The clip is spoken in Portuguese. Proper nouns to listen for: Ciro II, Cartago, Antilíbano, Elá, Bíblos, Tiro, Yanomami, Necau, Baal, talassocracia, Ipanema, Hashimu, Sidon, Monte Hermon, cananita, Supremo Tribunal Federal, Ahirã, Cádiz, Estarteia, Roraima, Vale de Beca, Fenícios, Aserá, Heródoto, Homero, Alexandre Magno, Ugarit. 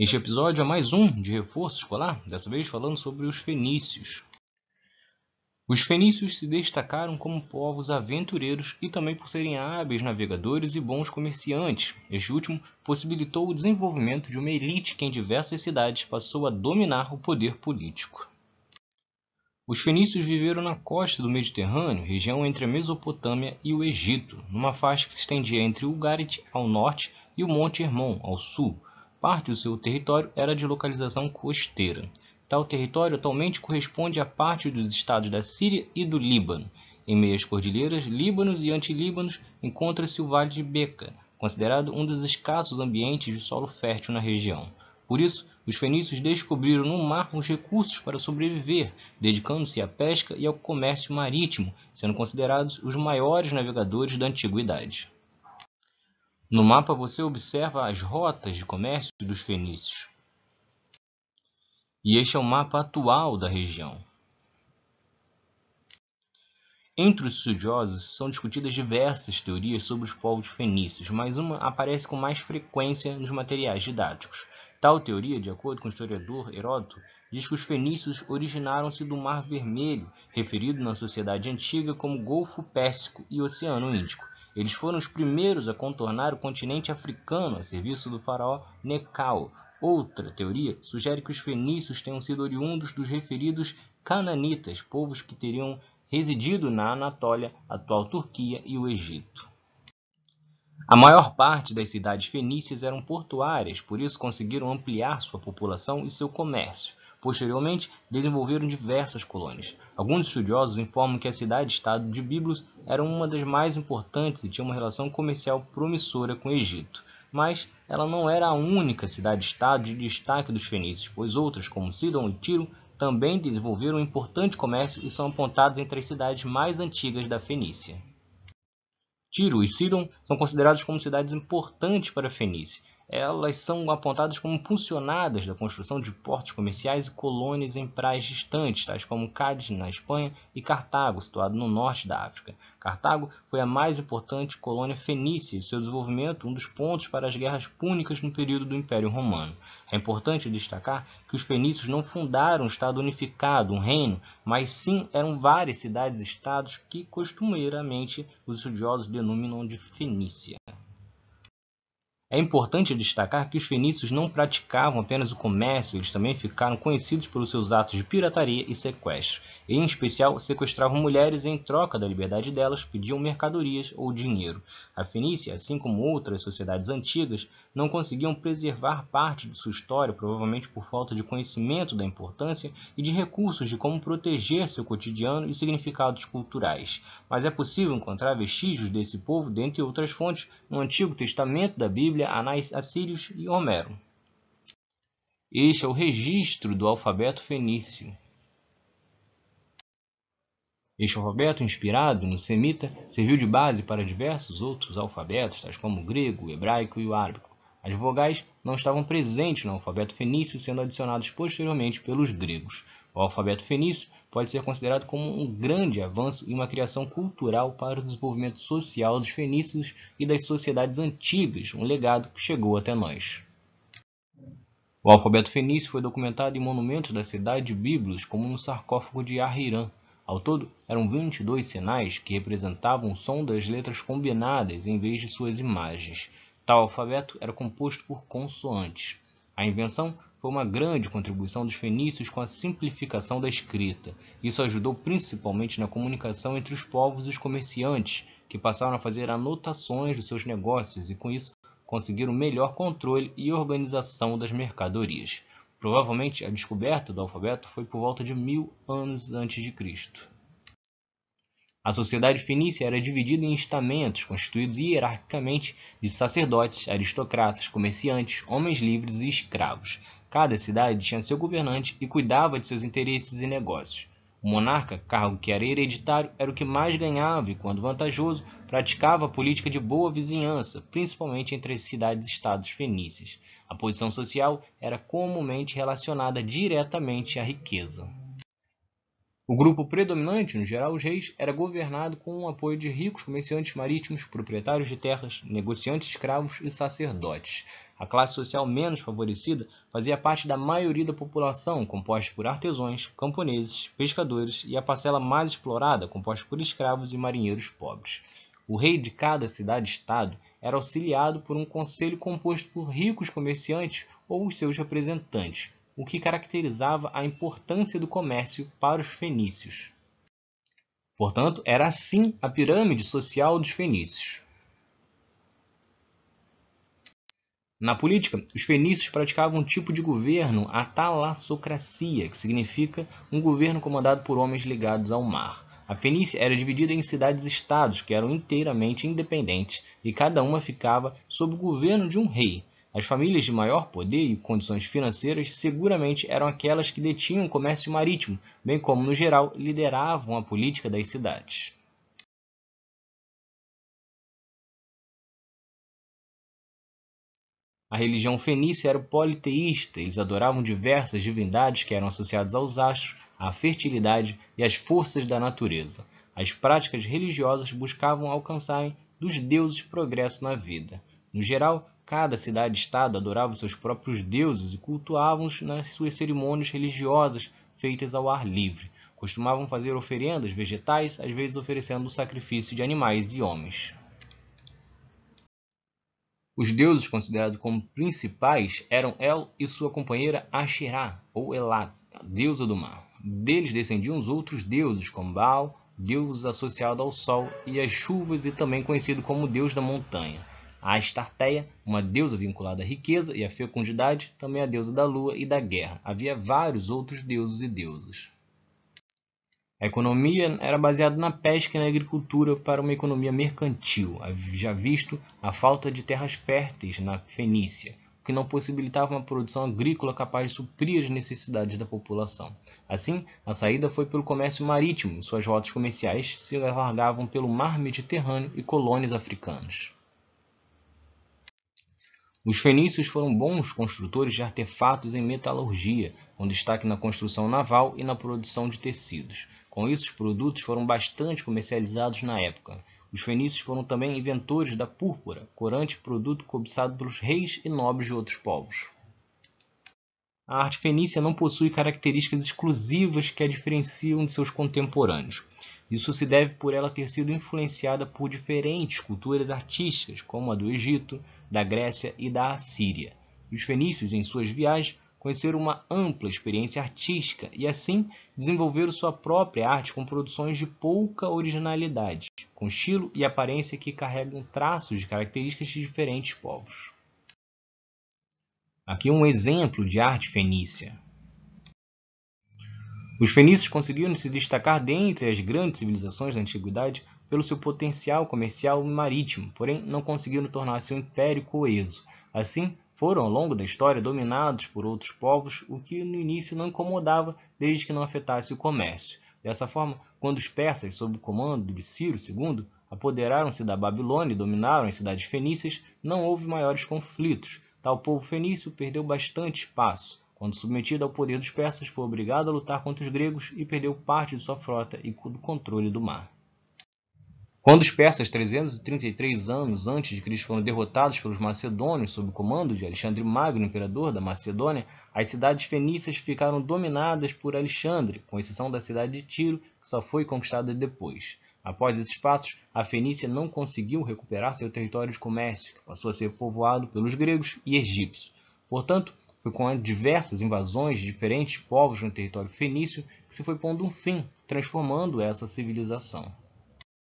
Este episódio é mais um de reforço escolar, dessa vez falando sobre os fenícios. Os fenícios se destacaram como povos aventureiros e também por serem hábeis navegadores e bons comerciantes. Este último possibilitou o desenvolvimento de uma elite que em diversas cidades passou a dominar o poder político. Os fenícios viveram na costa do Mediterrâneo, região entre a Mesopotâmia e o Egito, numa faixa que se estendia entre o Ugarit ao norte e o Monte Hermon ao sul. Parte do seu território era de localização costeira. Tal território atualmente corresponde a parte dos estados da Síria e do Líbano. Em meio às cordilheiras, Líbanos e Antilíbanos, encontra-se o Vale de Beca, considerado um dos escassos ambientes de solo fértil na região. Por isso, os fenícios descobriram no mar os recursos para sobreviver, dedicando-se à pesca e ao comércio marítimo, sendo considerados os maiores navegadores da antiguidade. No mapa você observa as rotas de comércio dos fenícios. E este é o mapa atual da região. Entre os estudiosos são discutidas diversas teorias sobre os povos fenícios, mas uma aparece com mais frequência nos materiais didáticos. Tal teoria, de acordo com o historiador Heródoto, diz que os fenícios originaram-se do Mar Vermelho, referido na sociedade antiga como Golfo Pérsico e Oceano Índico. Eles foram os primeiros a contornar o continente africano a serviço do faraó Necau. Outra teoria sugere que os fenícios tenham sido oriundos dos referidos cananitas, povos que teriam residido na Anatólia, atual Turquia e o Egito. A maior parte das cidades fenícias eram portuárias, por isso conseguiram ampliar sua população e seu comércio. Posteriormente, desenvolveram diversas colônias. Alguns estudiosos informam que a cidade-estado de Bíblos era uma das mais importantes e tinha uma relação comercial promissora com o Egito. Mas ela não era a única cidade-estado de destaque dos fenícios, pois outras, como Sidon e Tiro, também desenvolveram um importante comércio e são apontadas entre as cidades mais antigas da Fenícia. Tiro e Sidon são consideradas como cidades importantes para a Fenícia. Elas são apontadas como impulsionadas da construção de portos comerciais e colônias em praias distantes, tais como Cádiz, na Espanha, e Cartago, situado no norte da África. Cartago foi a mais importante colônia fenícia e seu desenvolvimento um dos pontos para as guerras púnicas no período do Império Romano. É importante destacar que os fenícios não fundaram um estado unificado, um reino, mas sim eram várias cidades-estados que costumeiramente os estudiosos denominam de Fenícia. É importante destacar que os fenícios não praticavam apenas o comércio, eles também ficaram conhecidos pelos seus atos de pirataria e sequestro. Em especial, sequestravam mulheres e, em troca da liberdade delas, pediam mercadorias ou dinheiro. A Fenícia, assim como outras sociedades antigas, não conseguiam preservar parte de sua história, provavelmente por falta de conhecimento da importância e de recursos de como proteger seu cotidiano e significados culturais. Mas é possível encontrar vestígios desse povo, dentre outras fontes, no Antigo Testamento da Bíblia, Anais Assírios e Homero. Este é o registro do alfabeto fenício. Este alfabeto, inspirado no semita, serviu de base para diversos outros alfabetos, tais como o grego, o hebraico e o árabe. As vogais não estavam presentes no alfabeto fenício, sendo adicionadas posteriormente pelos gregos. O alfabeto fenício pode ser considerado como um grande avanço e uma criação cultural para o desenvolvimento social dos fenícios e das sociedades antigas, um legado que chegou até nós. O alfabeto fenício foi documentado em monumentos da cidade de Bíblos, como no sarcófago de Ahirã. Ao todo, eram 22 sinais que representavam o som das letras combinadas em vez de suas imagens. Tal alfabeto era composto por consoantes. A invenção foi uma grande contribuição dos fenícios com a simplificação da escrita. Isso ajudou principalmente na comunicação entre os povos e os comerciantes, que passaram a fazer anotações dos seus negócios e, com isso, conseguiram melhor controle e organização das mercadorias. Provavelmente, a descoberta do alfabeto foi por volta de 1000 anos antes de Cristo. A sociedade fenícia era dividida em estamentos, constituídos hierarquicamente de sacerdotes, aristocratas, comerciantes, homens livres e escravos. Cada cidade tinha seu governante e cuidava de seus interesses e negócios. O monarca, cargo que era hereditário, era o que mais ganhava e, quando vantajoso, praticava a política de boa vizinhança, principalmente entre as cidades-estados fenícias. A posição social era comumente relacionada diretamente à riqueza. O grupo predominante, no geral os reis, era governado com o apoio de ricos comerciantes marítimos, proprietários de terras, negociantes, escravos e sacerdotes. A classe social menos favorecida fazia parte da maioria da população, composta por artesãos, camponeses, pescadores e a parcela mais explorada, composta por escravos e marinheiros pobres. O rei de cada cidade-estado era auxiliado por um conselho composto por ricos comerciantes ou os seus representantes, o que caracterizava a importância do comércio para os fenícios. Portanto, era assim a pirâmide social dos fenícios. Na política, os fenícios praticavam um tipo de governo, a talassocracia, que significa um governo comandado por homens ligados ao mar. A Fenícia era dividida em cidades-estados, que eram inteiramente independentes, e cada uma ficava sob o governo de um rei. As famílias de maior poder e condições financeiras seguramente eram aquelas que detinham o comércio marítimo, bem como, no geral, lideravam a política das cidades. A religião fenícia era politeísta, eles adoravam diversas divindades que eram associadas aos astros, à fertilidade e às forças da natureza. As práticas religiosas buscavam alcançarem dos deuses progresso na vida. No geral, cada cidade-estado adorava seus próprios deuses e cultuavam-os nas suas cerimônias religiosas feitas ao ar livre. Costumavam fazer oferendas vegetais, às vezes oferecendo o sacrifício de animais e homens. Os deuses considerados como principais eram El e sua companheira Aserá, ou Elá, a deusa do mar. Deles descendiam os outros deuses, como Baal, deus associado ao sol e às chuvas e também conhecido como deus da montanha. A Estarteia, uma deusa vinculada à riqueza e à fecundidade, também a deusa da lua e da guerra. Havia vários outros deuses e deusas. A economia era baseada na pesca e na agricultura para uma economia mercantil, já visto a falta de terras férteis na Fenícia, o que não possibilitava uma produção agrícola capaz de suprir as necessidades da população. Assim, a saída foi pelo comércio marítimo, e suas rotas comerciais se alargavam pelo mar Mediterrâneo e colônias africanas. Os fenícios foram bons construtores de artefatos em metalurgia, com destaque na construção naval e na produção de tecidos. Com isso, os produtos foram bastante comercializados na época. Os fenícios foram também inventores da púrpura, corante e produto cobiçado pelos reis e nobres de outros povos. A arte fenícia não possui características exclusivas que a diferenciam de seus contemporâneos. Isso se deve por ela ter sido influenciada por diferentes culturas artísticas, como a do Egito, da Grécia e da Assíria. Os fenícios, em suas viagens, conheceram uma ampla experiência artística e, assim, desenvolveram sua própria arte com produções de pouca originalidade, com estilo e aparência que carregam traços de características de diferentes povos. Aqui um exemplo de arte fenícia. Os fenícios conseguiram se destacar dentre as grandes civilizações da antiguidade pelo seu potencial comercial e marítimo, porém não conseguiram tornar seu império coeso. Assim, foram ao longo da história dominados por outros povos, o que no início não incomodava desde que não afetasse o comércio. Dessa forma, quando os persas, sob o comando de Ciro II, apoderaram-se da Babilônia e dominaram as cidades fenícias, não houve maiores conflitos. Tal povo fenício perdeu bastante espaço. Quando submetido ao poder dos persas, foi obrigado a lutar contra os gregos e perdeu parte de sua frota e do controle do mar. Quando os persas, 333 anos antes de Cristo, foram derrotados pelos macedônios sob o comando de Alexandre Magno, imperador da Macedônia, as cidades fenícias ficaram dominadas por Alexandre, com exceção da cidade de Tiro, que só foi conquistada depois. Após esses fatos, a Fenícia não conseguiu recuperar seu território de comércio, que passou a ser povoado pelos gregos e egípcios. Portanto, foi com diversas invasões de diferentes povos no território fenício que se foi pondo um fim, transformando essa civilização.